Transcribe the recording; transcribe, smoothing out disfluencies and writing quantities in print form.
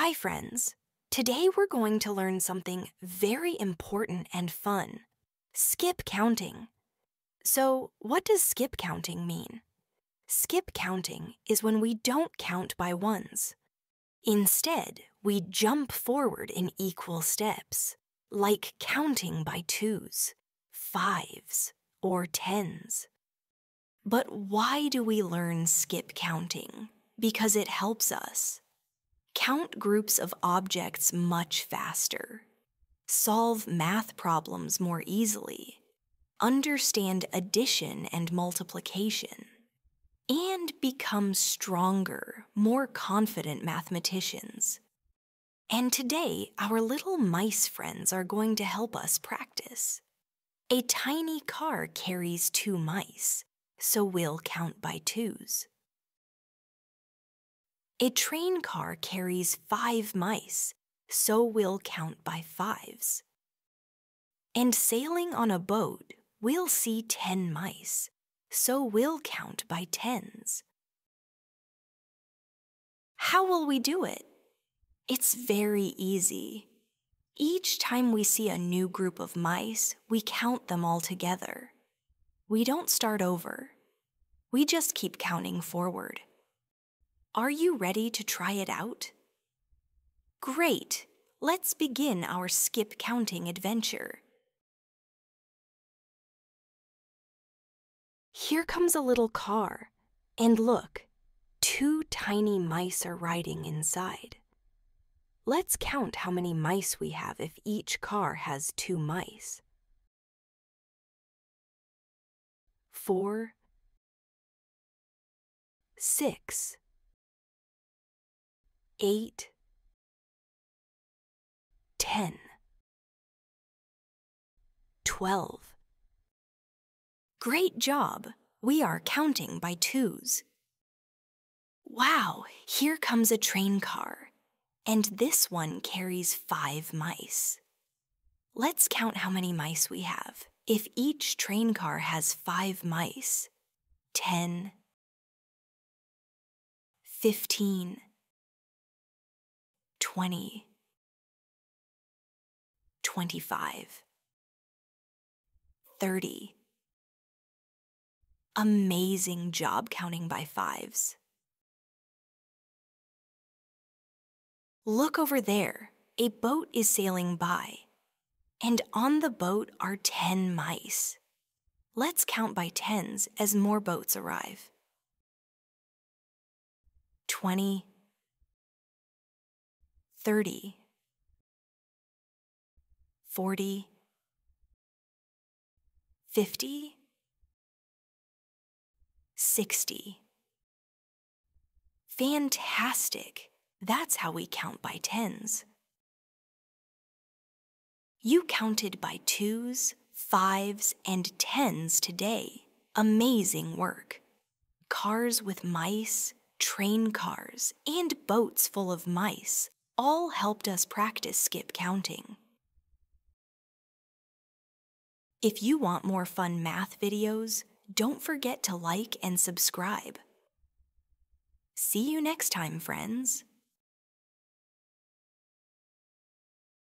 Hi friends! Today we're going to learn something very important and fun. Skip counting. So, what does skip counting mean? Skip counting is when we don't count by ones. Instead, we jump forward in equal steps, like counting by twos, fives, or tens. But why do we learn skip counting? Because it helps us count groups of objects much faster, solve math problems more easily, understand addition and multiplication, and become stronger, more confident mathematicians. And today, our little mice friends are going to help us practice. A tiny car carries two mice, so we'll count by twos. A train car carries five mice, so we'll count by fives. And sailing on a boat, we'll see 10 mice, so we'll count by tens. How will we do it? It's very easy. Each time we see a new group of mice, we count them all together. We don't start over. We just keep counting forward. Are you ready to try it out? Great! Let's begin our skip counting adventure. Here comes a little car, and look, two tiny mice are riding inside. Let's count how many mice we have if each car has two mice. 4, 6, 8, 10, 12. Great job! We are counting by twos. Wow! Here comes a train car, and this one carries 5 mice. Let's count how many mice we have. If each train car has 5 mice, 10, 15, 20, 25, 30. Amazing job counting by fives. Look over there. A boat is sailing by. And on the boat are 10 mice. Let's count by tens as more boats arrive. 20, 30, 40, 50, 60. Fantastic! That's how we count by tens. You counted by twos, fives, and tens today. Amazing work! Cars with mice, train cars, and boats full of mice all helped us practice skip counting. If you want more fun math videos, don't forget to like and subscribe. See you next time, friends!